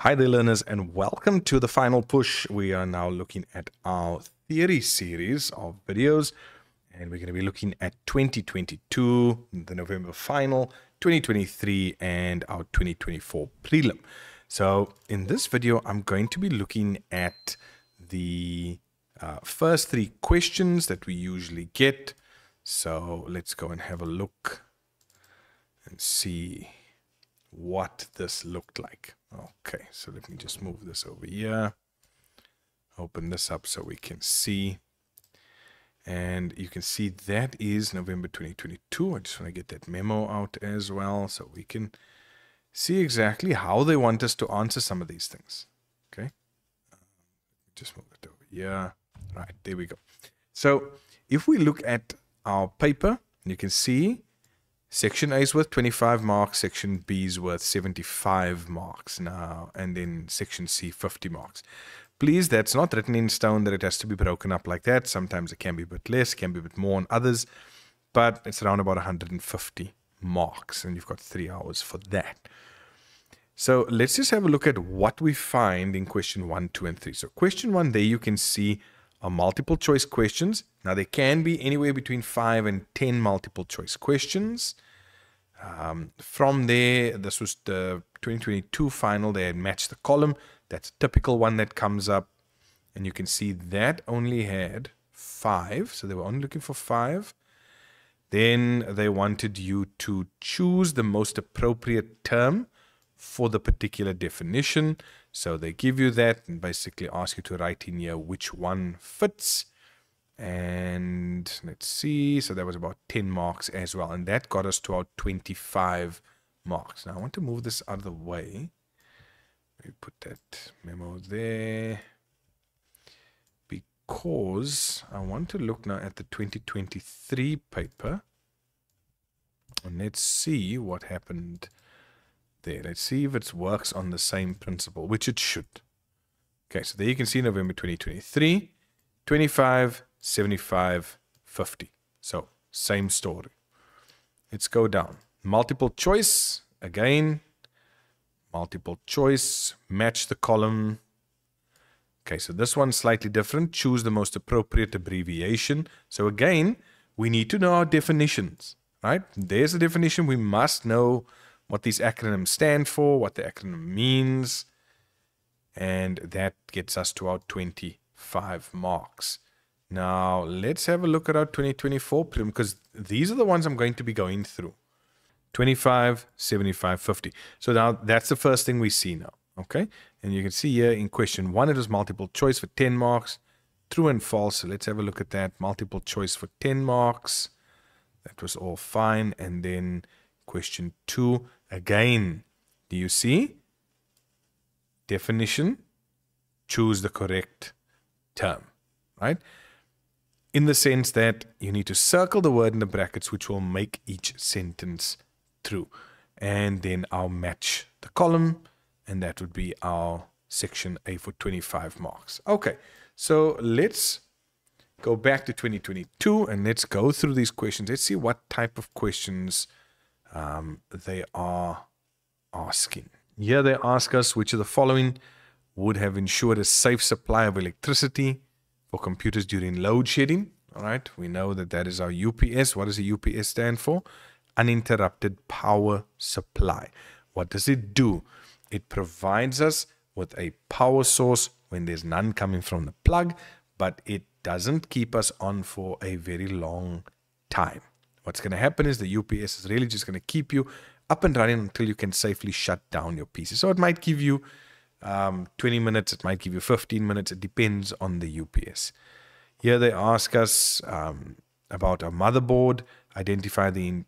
Hi there, learners, and welcome to the final push. We are now looking at our theory series of videos, and we're going to be looking at 2022, the November final, 2023, and our 2024 prelim. So in this video, I'm going to be looking at the first three questions that we usually get. So let's go and have a look and see what this looked like. Okay, so let me just move this over here, open this up so we can see. And you can see that is November 2022. I just want to get that memo out as well so we can see exactly how they want us to answer some of these things. Okay, just move it over here. Right, there we go. So if we look at our paper, you can see Section A is worth 25 marks, Section B is worth 75 marks now, and then Section C, 50 marks. Please, that's not written in stone that it has to be broken up like that. Sometimes it can be a bit less, can be a bit more on others, but it's around about 150 marks, and you've got 3 hours for that. So let's just have a look at what we find in question 1, 2, and 3. So question 1 there you can see are multiple choice questions. Now they can be anywhere between 5 and 10 multiple choice questions. From there, this was the 2022 final. They had matched the column. That's a typical one that comes up, and you can see that only had 5. So they were only looking for 5. Then they wanted you to choose the most appropriate term for the particular definition. So they give you that and basically ask you to write in here which one fits. And let's see, so that was about 10 marks as well, and that got us to our 25 marks. Now I want to move this out of the way. Let me put that memo there, because I want to look now at the 2023 paper, and let's see what happened there. Let's see if it works on the same principle, which it should. Okay, so there you can see November 2023, 25, 75, 50. So same story. Let's go down. Multiple choice again. Multiple choice, match the column. Okay, so this one's slightly different. Choose the most appropriate abbreviation. So again, we need to know our definitions, right? There's a definition. We must know what these acronyms stand for, what the acronym means, and that gets us to our 25 marks. Now, let's have a look at our 2024 prelim, because these are the ones I'm going to be going through. 25, 75, 50. So now that's the first thing we see now, okay? And you can see here in question 1, it was multiple choice for 10 marks, true and false. So let's have a look at that. Multiple choice for 10 marks. That was all fine. And then question 2, again, do you see? Definition, choose the correct term, right? In the sense that you need to circle the word in the brackets, which will make each sentence true. And then I'll match the column, and that would be our section A for 25 marks. Okay, so let's go back to 2022, and let's go through these questions. Let's see what type of questions they are asking. Here they ask us which of the following would have ensured a safe supply of electricity for computers during load shedding. All right, we know that that is our UPS. What does the UPS stand for? Uninterrupted power supply. What does it do? It provides us with a power source when there's none coming from the plug, but it doesn't keep us on for a very long time. What's going to happen is the UPS is really just going to keep you up and running until you can safely shut down your PC. So it might give you 20 minutes, it might give you 15 minutes, it depends on the UPS. Here they ask us about our motherboard. Identify the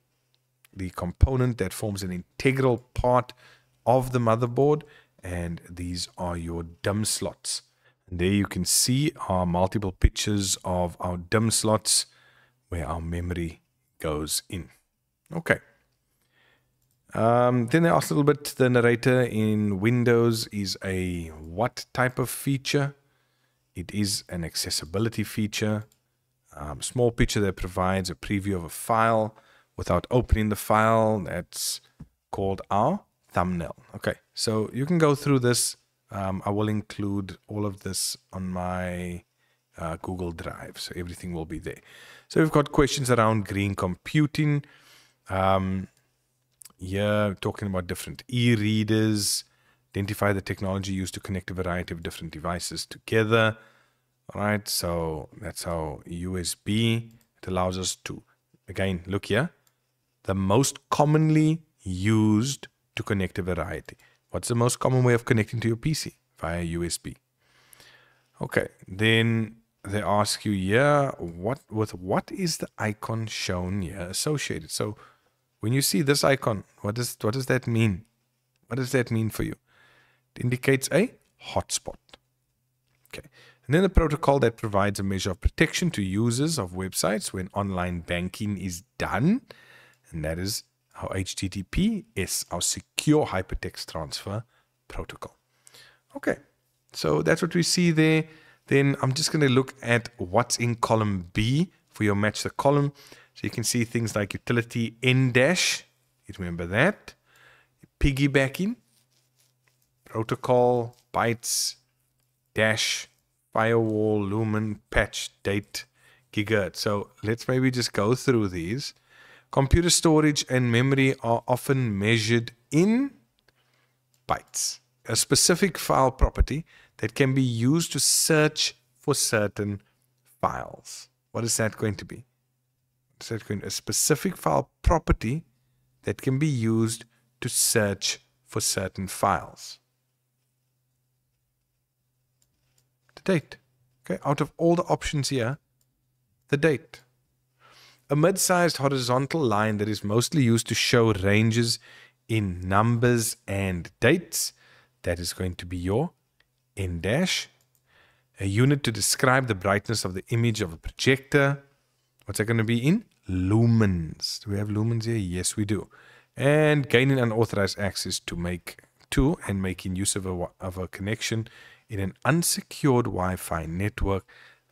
component that forms an integral part of the motherboard, and these are your DIMM slots. And there you can see our multiple pictures of our DIMM slots where our memory goes in. Okay. Then they asked a little bit, the narrator in Windows is a what type of feature? It is an accessibility feature. Small picture that provides a preview of a file without opening the file. That's called our thumbnail. Okay, so you can go through this I will include all of this on my Google Drive, so everything will be there. So we've got questions around green computing. Yeah, talking about different e-readers. Identify the technology used to connect a variety of different devices together. All right, so that's our USB. It allows us to, again, look here. The most commonly used to connect a variety. What's the most common way of connecting to your PC? Via USB. Okay, then they ask you here, what is the icon shown here associated? So when you see this icon, what does that mean? What does that mean for you? It indicates a hotspot. Okay. And then the protocol that provides a measure of protection to users of websites when online banking is done. And that is our HTTPS, our Secure Hypertext Transfer Protocol. Okay, so that's what we see there. Then I'm just going to look at what's in column B for your match the column. So you can see things like utility n-dash, you remember that, piggybacking, protocol, bytes, dash, firewall, lumen, patch, date, gigahertz. So let's maybe just go through these. Computer storage and memory are often measured in bytes, a specific file property that can be used to search for certain files. What is that going to be? Is that going to be a specific file property that can be used to search for certain files? The date. Okay, out of all the options here, the date. A mid-sized horizontal line that is mostly used to show ranges in numbers and dates. That is going to be your n-dash. A unit to describe the brightness of the image of a projector. What's that going to be in? Lumens. Do we have lumens here? Yes, we do. And gaining unauthorized access and making use of a connection in an unsecured Wi-Fi network.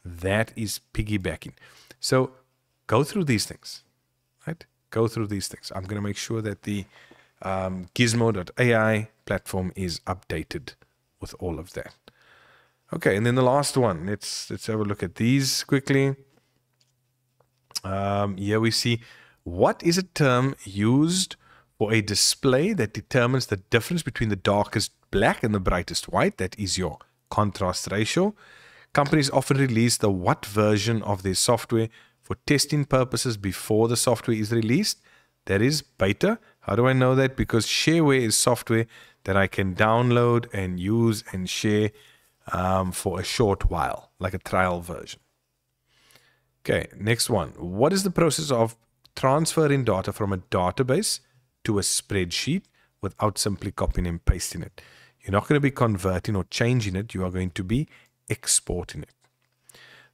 That is piggybacking. So go through these things, right? Go through these things. I'm going to make sure that the gizmo.ai platform is updated with all of that. Okay, and then the last one. Let's have a look at these quickly. Here we see what is a term used for a display that determines the difference between the darkest black and the brightest white. That is your contrast ratio. Companies often release the what version of their software for testing purposes before the software is released. That is beta. How do I know that? Because shareware is software that I can download and use and share for a short while, like a trial version. Okay, next one. What is the process of transferring data from a database to a spreadsheet without simply copying and pasting it? You're not going to be converting or changing it. You are going to be exporting it.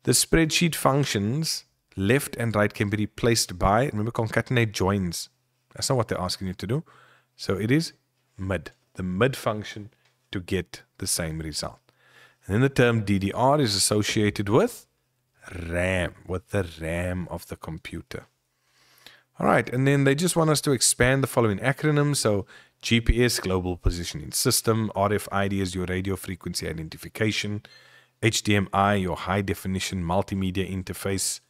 The spreadsheet functions left and right can be replaced by, remember, concatenate joins. That's not what they're asking you to do. So it is mid, the mid function to get the same result. And then the term DDR is associated with RAM, with the RAM of the computer. All right, and then they just want us to expand the following acronyms. So GPS, Global Positioning System, RFID is your radio frequency identification, HDMI, your high definition multimedia interface,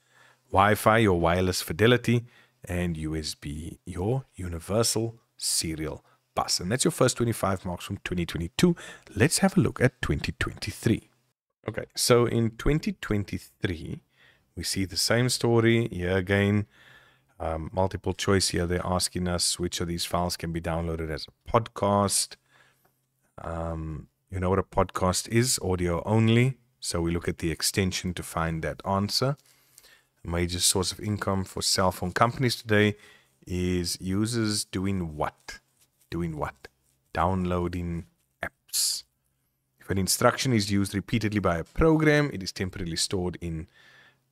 Wi-Fi, your wireless fidelity, and USB, your universal serial bus. And that's your first 25 marks from 2022. Let's have a look at 2023. Okay, so in 2023, we see the same story here again. Multiple choice here. They're asking us which of these files can be downloaded as a podcast. You know what a podcast is? Audio only. So we look at the extension to find that answer. Major source of income for cell phone companies today is users doing what? Doing what? Downloading apps. If an instruction is used repeatedly by a program, it is temporarily stored in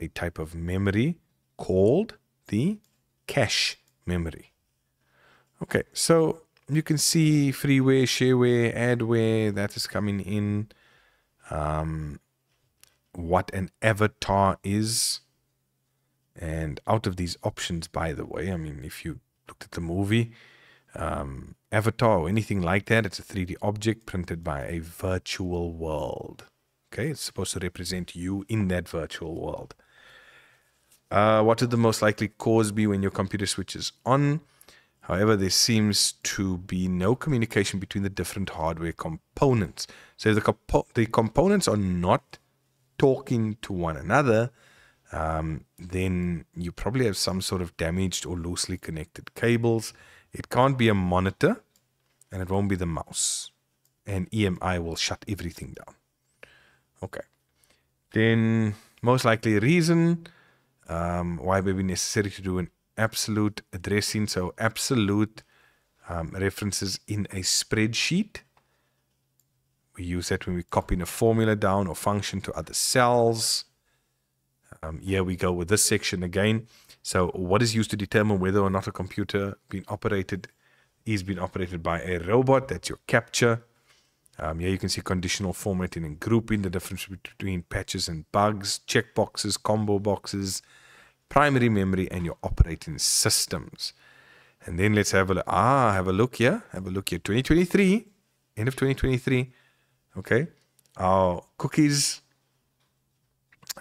a type of memory called the cache memory. Okay, so you can see freeware, shareware, adware, that is coming in. What an avatar is. And out of these options, by the way, I mean, if you looked at the movie, avatar or anything like that. It's a 3D object printed by a virtual world. Okay, it's supposed to represent you in that virtual world. What would the most likely cause be when your computer switches on? However, there seems to be no communication between the different hardware components. So if the components are not talking to one another, then you probably have some sort of damaged or loosely connected cables. It can't be a monitor, and it won't be the mouse. And EMI will shut everything down. Okay. Then, most likely reason why it would be necessary to do an absolute addressing. So, absolute references in a spreadsheet. We use that when we're copying a formula down or function to other cells. Here we go with this section again. So, what is used to determine whether or not a computer being operated is being operated by a robot? That's your capture. Here you can see conditional formatting and grouping, the difference between patches and bugs, checkboxes, combo boxes, primary memory, and your operating systems. And then let's have a look. Have a look here. 2023, end of 2023. Okay, our cookies.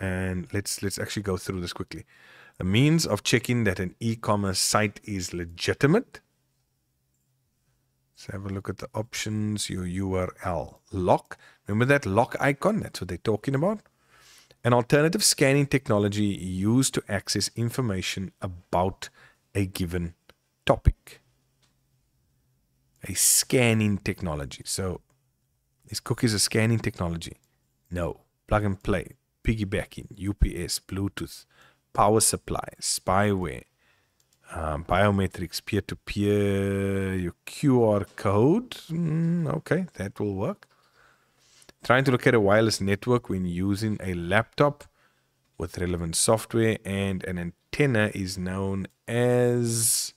And let's actually go through this quickly. A means of checking that an e-commerce site is legitimate. Let's have a look at the options. Your URL lock. Remember that lock icon? That's what they're talking about. An alternative scanning technology used to access information about a given topic. A scanning technology. So, is cookies a scanning technology? No. Plug and play. Piggybacking, UPS, Bluetooth, power supply, spyware, biometrics, peer-to-peer, your QR code. Okay, that will work. Trying to locate a wireless network when using a laptop with relevant software and an antenna is known as...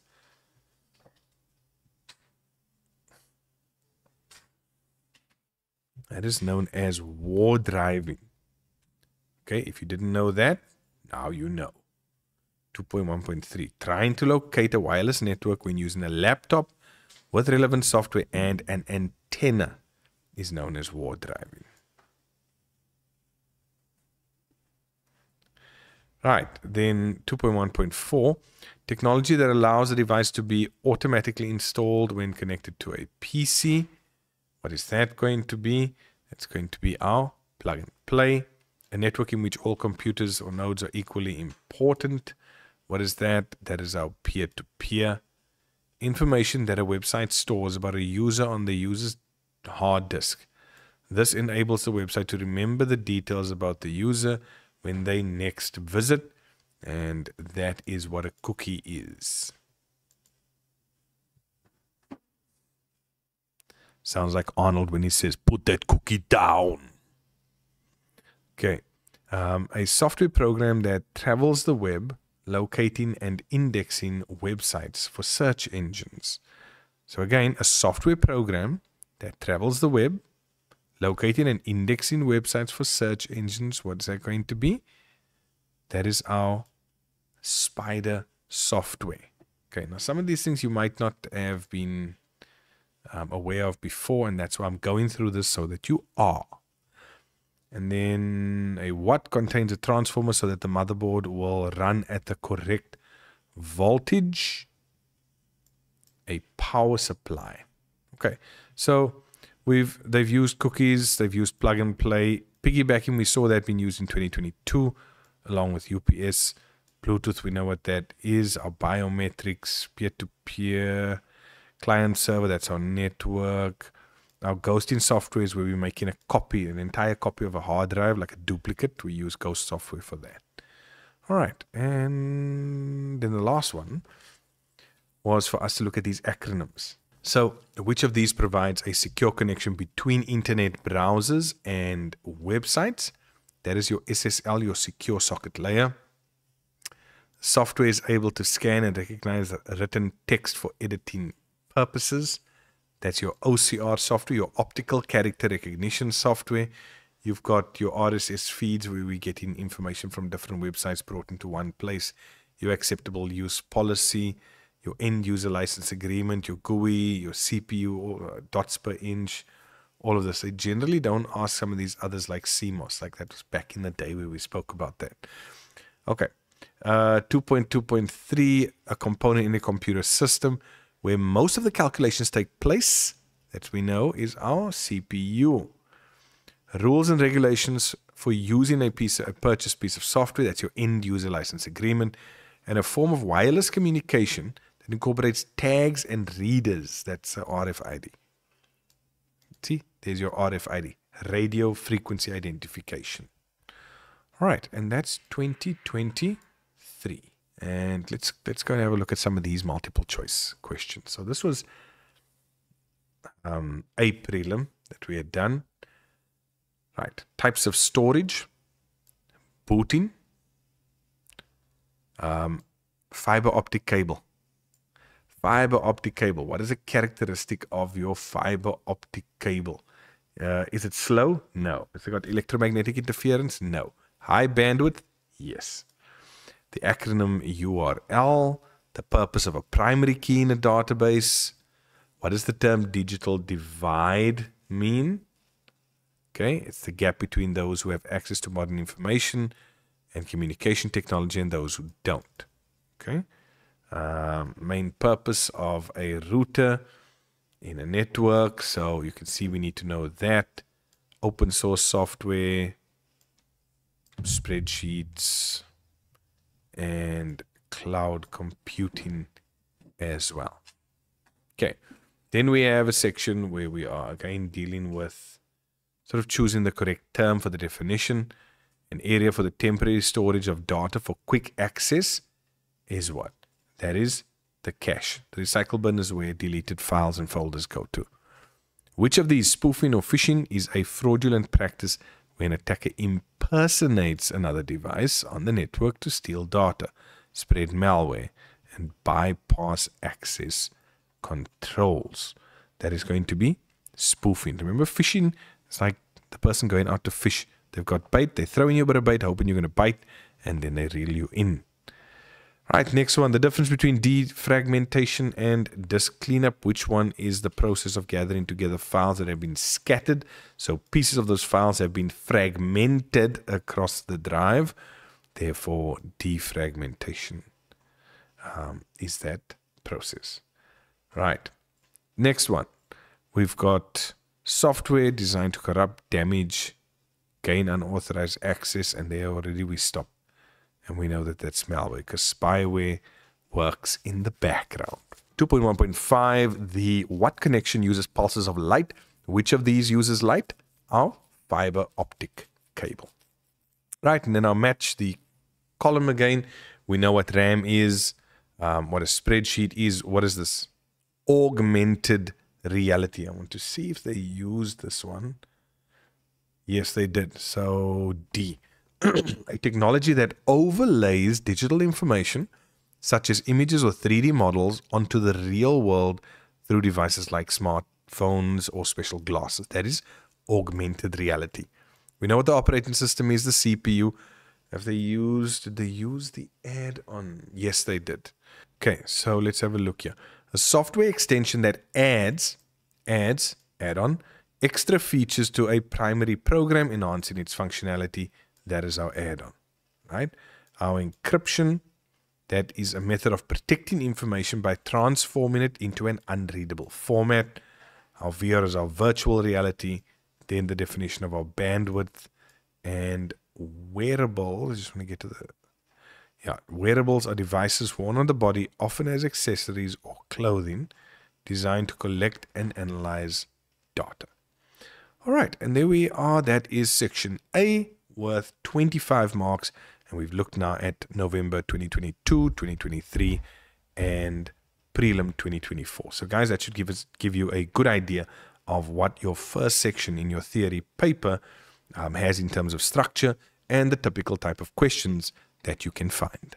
That is known as war driving. Okay, if you didn't know that, now you know. 2.1.3. Trying to locate a wireless network when using a laptop with relevant software and an antenna is known as war driving. Right, then 2.1.4. Technology that allows a device to be automatically installed when connected to a PC. What is that going to be? That's going to be our plug and play. A network in which all computers or nodes are equally important. What is that? That is our peer-to-peer. Information that a website stores about a user on the user's hard disk. This enables the website to remember the details about the user when they next visit. And that is what a cookie is. Sounds like Arnold when he says, "Put that cookie down." Okay, a software program that travels the web, locating and indexing websites for search engines. So again, a software program that travels the web, locating and indexing websites for search engines. What's that going to be? That is our Spider software. Okay, now some of these things you might not have been aware of before, and that's why I'm going through this so that you are. And then a watt contains a transformer so that the motherboard will run at the correct voltage. A power supply. Okay, so they've used cookies, they've used plug and play. Piggybacking, we saw that being used in 2022 along with UPS. Bluetooth, we know what that is. Our biometrics, peer-to-peer, client server, that's our network. Now, ghosting software is where we're making a copy, an entire copy of a hard drive, like a duplicate. We use ghost software for that. All right. And then the last one was for us to look at these acronyms. So, which of these provides a secure connection between internet browsers and websites? That is your SSL, your secure socket layer. Software is able to scan and recognize written text for editing purposes. That's your OCR software, your optical character recognition software. You've got your RSS feeds where we're getting information from different websites brought into one place. Your acceptable use policy, your end user license agreement, your GUI, your CPU, or dots per inch, all of this. They generally don't ask some of these others like CMOS, like that was back in the day where we spoke about that. Okay, 2.2.3, a component in a computer system where most of the calculations take place, that we know is our CPU. Rules and regulations for using a purchased piece of software, that's your end user license agreement, and a form of wireless communication that incorporates tags and readers, that's RFID. See, there's your RFID, radio frequency identification. All right, and that's 2023. And let's go and have a look at some of these multiple choice questions. So this was a prelim that we had done. Right, types of storage, booting, fiber optic cable. Fiber optic cable, what is a characteristic of your fiber optic cable? Is it slow? No. Has it got electromagnetic interference? No. High bandwidth? Yes. The acronym URL, the purpose of a primary key in a database. What does the term digital divide mean? Okay, it's the gap between those who have access to modern information and communication technology and those who don't. Okay, main purpose of a router in a network. So you can see we need to know that. Open source software, spreadsheets, and cloud computing as well. Okay, then we have a section where we are again dealing with sort of choosing the correct term for the definition. An area for the temporary storage of data for quick access is what? That is the cache. The recycle bin is where deleted files and folders go to. Which of these, spoofing or phishing, is a fraudulent practice when an attacker impersonates another device on the network to steal data, spread malware, and bypass access controls? That is going to be spoofing. Remember, phishing, it's like the person going out to fish. They've got bait, they're throwing you a bit of bait, hoping you're going to bite, and then they reel you in. Right, next one, the difference between defragmentation and disk cleanup. Which one is the process of gathering together files that have been scattered? So pieces of those files have been fragmented across the drive. Therefore, defragmentation is that process. Right, next one. We've got software designed to corrupt, damage, gain unauthorized access, and there already we stop. And we know that that's malware because spyware works in the background. 2.1.5, the what connection uses pulses of light. Which of these uses light? Our fiber optic cable. Right, and then I'll match the column again. We know what RAM is, what a spreadsheet is. What is this? Augmented reality. I want to see if they used this one. Yes, they did. So D. A technology that overlays digital information such as images or 3D models onto the real world through devices like smartphones or special glasses. That is augmented reality. We know what the operating system is, the CPU. Have they used, did they use the add-on? Yes, they did. Okay, so let's have a look here. A software extension that add-on, extra features to a primary program, enhancing its functionality. That is our add-on, right? Our encryption, that is a method of protecting information by transforming it into an unreadable format. Our VR is our virtual reality. Then the definition of our bandwidth and wearable. I just want to get to the, yeah, wearables are devices worn on the body, often as accessories or clothing, designed to collect and analyze data. All right, and there we are. That is section A, worth 25 marks, and we've looked now at November 2022, 2023, and prelim 2024. So guys, that should give you a good idea of what your first section in your theory paper has in terms of structure and the typical type of questions that you can find.